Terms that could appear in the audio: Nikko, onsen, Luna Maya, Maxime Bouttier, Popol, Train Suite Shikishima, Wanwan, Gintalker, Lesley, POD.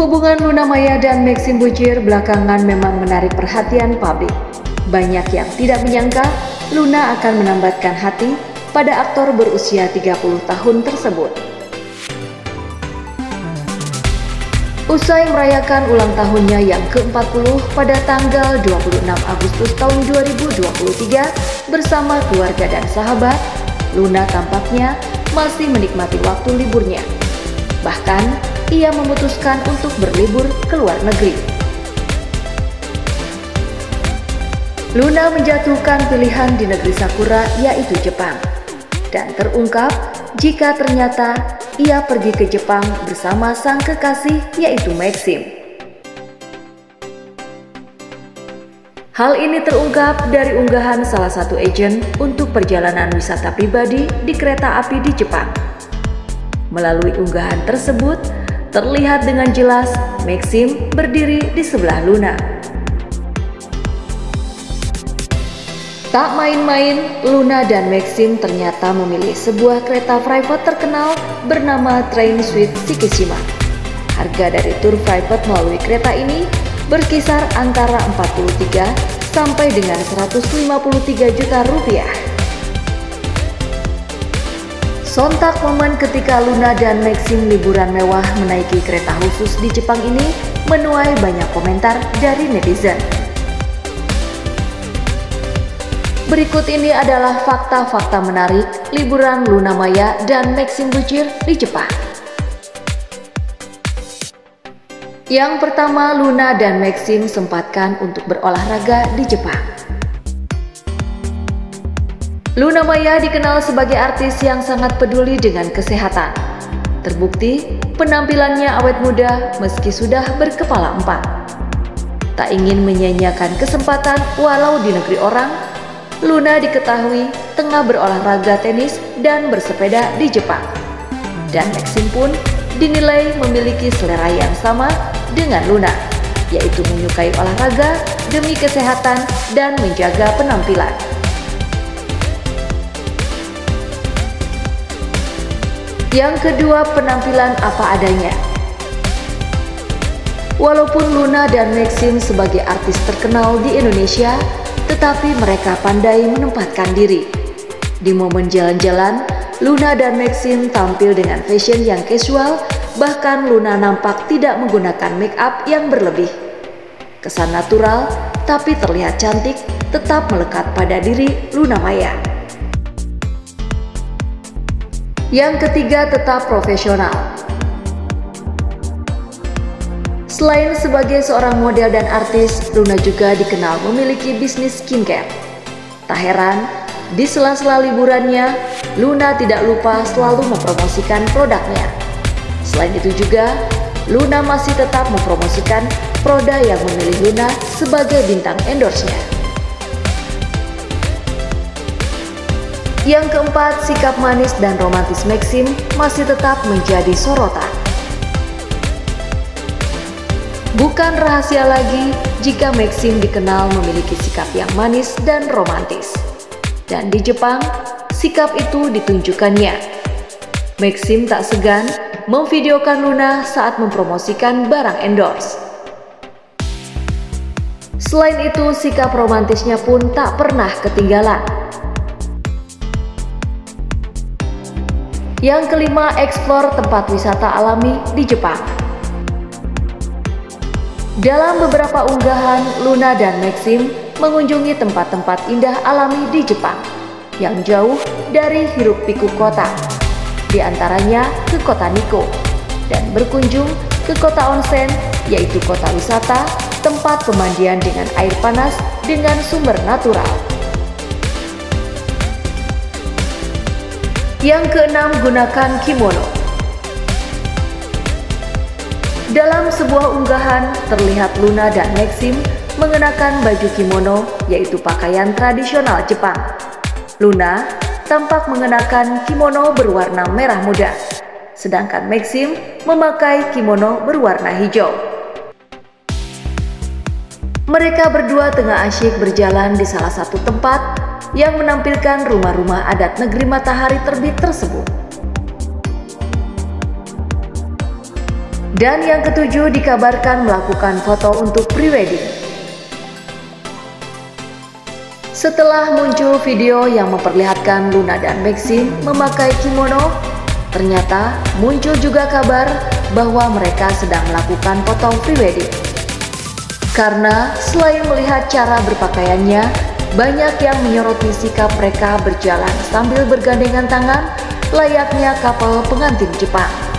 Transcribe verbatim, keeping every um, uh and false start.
Hubungan Luna Maya dan Maxime Bouttier belakangan memang menarik perhatian publik. Banyak yang tidak menyangka Luna akan menambatkan hati pada aktor berusia tiga puluh tahun tersebut. Usai merayakan ulang tahunnya yang ke empat puluh pada tanggal dua puluh enam Agustus tahun dua ribu dua puluh tiga bersama keluarga dan sahabat, Luna tampaknya masih menikmati waktu liburnya. Bahkan, ia memutuskan untuk berlibur ke luar negeri. Luna menjatuhkan pilihan di negeri Sakura, yaitu Jepang. Dan terungkap jika ternyata ia pergi ke Jepang bersama sang kekasih, yaitu Maxime. Hal ini terungkap dari unggahan salah satu agen untuk perjalanan wisata pribadi di kereta api di Jepang. Melalui unggahan tersebut, terlihat dengan jelas Maxime berdiri di sebelah Luna. Tak main-main, Luna dan Maxime ternyata memilih sebuah kereta private terkenal bernama Train Suite Shikishima. Harga dari tur private melalui kereta ini berkisar antara empat puluh tiga sampai dengan seratus lima puluh tiga juta rupiah. Sontak momen ketika Luna dan Maxime liburan mewah menaiki kereta khusus di Jepang ini menuai banyak komentar dari netizen. Berikut ini adalah fakta-fakta menarik liburan Luna Maya dan Maxime Bouttier di Jepang. Yang pertama, Luna dan Maxime sempatkan untuk berolahraga di Jepang. Luna Maya dikenal sebagai artis yang sangat peduli dengan kesehatan. Terbukti, penampilannya awet muda meski sudah berkepala empat. Tak ingin menyia-nyiakan kesempatan walau di negeri orang, Luna diketahui tengah berolahraga tenis dan bersepeda di Jepang. Dan Maxime pun dinilai memiliki selera yang sama dengan Luna, yaitu menyukai olahraga demi kesehatan dan menjaga penampilan. Yang kedua, penampilan apa adanya. Walaupun Luna dan Maxime sebagai artis terkenal di Indonesia, tetapi mereka pandai menempatkan diri. Di momen jalan-jalan, Luna dan Maxime tampil dengan fashion yang casual, bahkan Luna nampak tidak menggunakan make up yang berlebih. Kesan natural, tapi terlihat cantik, tetap melekat pada diri Luna Maya. Yang ketiga, tetap profesional. Selain sebagai seorang model dan artis, Luna juga dikenal memiliki bisnis skincare. Tak heran, di sela-sela liburannya, Luna tidak lupa selalu mempromosikan produknya. Selain itu juga, Luna masih tetap mempromosikan produk yang memilih Luna sebagai bintang endorse-nya. Yang keempat, sikap manis dan romantis Maxime masih tetap menjadi sorotan. Bukan rahasia lagi jika Maxime dikenal memiliki sikap yang manis dan romantis. Dan di Jepang, sikap itu ditunjukkannya. Maxime tak segan memvideokan Luna saat mempromosikan barang endorse. Selain itu, sikap romantisnya pun tak pernah ketinggalan. Yang kelima, eksplor tempat wisata alami di Jepang. Dalam beberapa unggahan, Luna dan Maxime mengunjungi tempat-tempat indah alami di Jepang yang jauh dari hiruk-pikuk kota, di antaranya ke kota Nikko, dan berkunjung ke kota onsen, yaitu kota wisata, tempat pemandian dengan air panas dengan sumber natural. Yang keenam, gunakan kimono. Dalam sebuah unggahan, terlihat Luna dan Maxime mengenakan baju kimono, yaitu pakaian tradisional Jepang. Luna tampak mengenakan kimono berwarna merah muda, sedangkan Maxime memakai kimono berwarna hijau. Mereka berdua tengah asyik berjalan di salah satu tempat yang menampilkan rumah-rumah adat negeri matahari terbit tersebut. Dan yang ketujuh dikabarkan melakukan foto untuk pre-wedding. Setelah muncul video yang memperlihatkan Luna dan Maxime memakai kimono, ternyata muncul juga kabar bahwa mereka sedang melakukan foto pre-wedding. Karena selain melihat cara berpakaiannya, banyak yang menyoroti sikap mereka berjalan sambil bergandengan tangan layaknya couple pengantin Jepang.